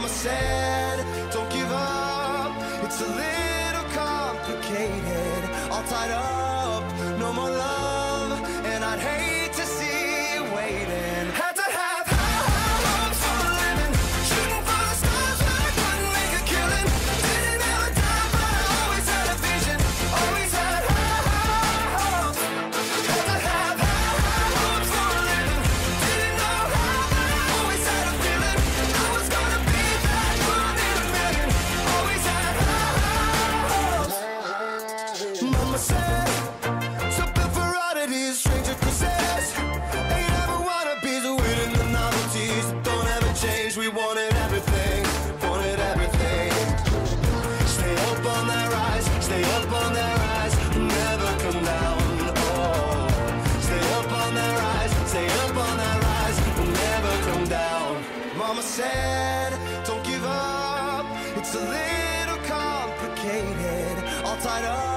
Mama said, don't give up, it's a little complicated, all tied up, no more love, and I'd hate to see you waiting. Had to have high hopes for a living, shooting for the stars when I couldn't make a killing. Didn't have a dime, but I always had a vision, always had high hopes. Had to have high hopes for a living, didn't know how, but I always had a feeling I was gonna be that one in a million. Always had high hopes. Mama said, Mama said, don't give up, it's a little complicated, all tied up.